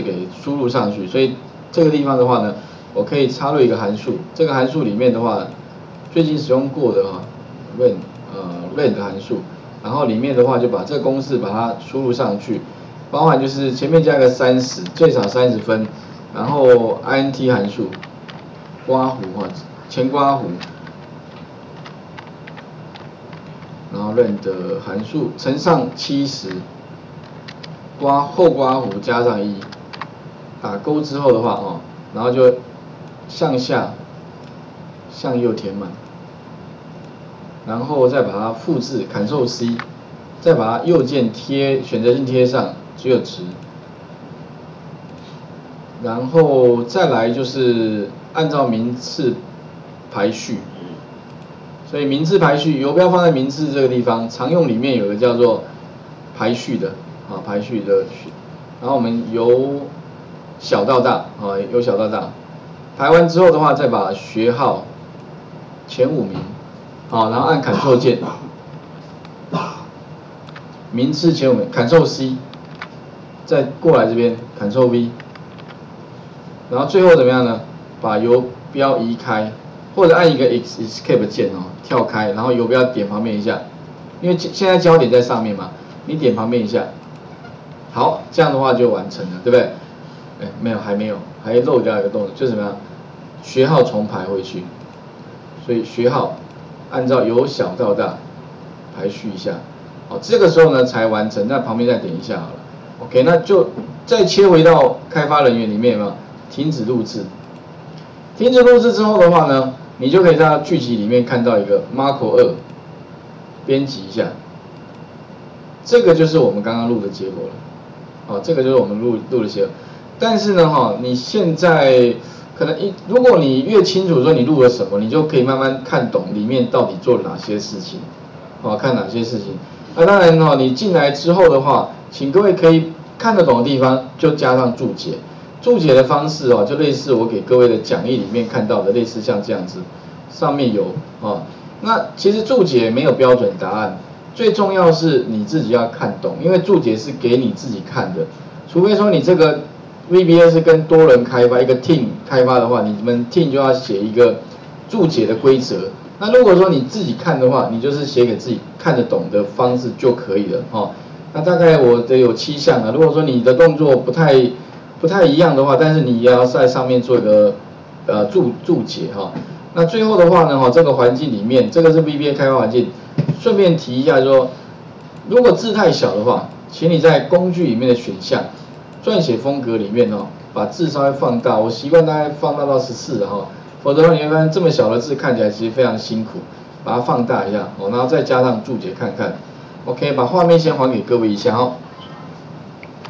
给输入上去，所以这个地方的话呢，我可以插入一个函数，这个函数里面的话，最近使用过的哈 ，range 函数，然后里面的话就把这个公式把它输入上去，包含就是前面加个30，最少30分，然后 int 函数，刮弧哈，前刮弧，然后 range 函数乘上70，刮后刮弧加上1。 打勾之后的话哦，然后就向下、向右填满，然后再把它复制 ，Ctrl C， 再把它右键贴，选择性贴上只有值，然后再来就是按照名次排序，所以名次排序游标放在名次这个地方，常用里面有个叫做排序的啊，排序的，然后我们由 小到大啊，由小到大，排完之后的话，再把学号前5名，好，然后按 Ctrl 键，名次前5名 ，Ctrl C， 再过来这边 Ctrl V， 然后最后怎么样呢？把游标移开，或者按一个 Escape 键哦，跳开，然后游标点旁边一下，因为现在焦点在上面嘛，你点旁边一下，好，这样的话就完成了，对不对？ 哎，没有，还没有，还漏掉一个动作，就是什么呀？学号重排回去，所以学号按照由小到大排序一下，好，这个时候呢才完成。那旁边再点一下好了 ，OK， 那就再切回到开发人员里面嘛，停止录制。停止录制之后的话呢，你就可以在剧集里面看到一个 Marco 2， 编辑一下，这个就是我们刚刚录的结果了，哦，这个就是我们录的结果。 但是呢，哈，你现在可能如果你越清楚说你录了什么，你就可以慢慢看懂里面到底做了哪些事情，啊，看哪些事情。那当然哈，你进来之后的话，请各位可以看得懂的地方就加上注解，注解的方式哦，就类似我给各位的讲义里面看到的，类似像这样子，上面有啊。那其实注解没有标准答案，最重要是你自己要看懂，因为注解是给你自己看的，除非说你这个 VBA 是跟多人开发一个 team 开发的话，你们 team 就要写一个注解的规则。那如果说你自己看的话，你就是写给自己看得懂的方式就可以了哦。那大概我的有7项啊。如果说你的动作不太一样的话，但是你也要在上面做一个注解哈、哦。那最后的话呢，哈、哦，这个环境里面，这个是 VBA 开发环境。顺便提一下说，如果字太小的话，请你在工具里面的选项。 撰写风格里面哦，把字稍微放大，我习惯大概放大到14哈，否则你会发现这么小的字看起来其实非常辛苦，把它放大一下哦，然后再加上注解看看 ，OK， 把画面先还给各位一下哦。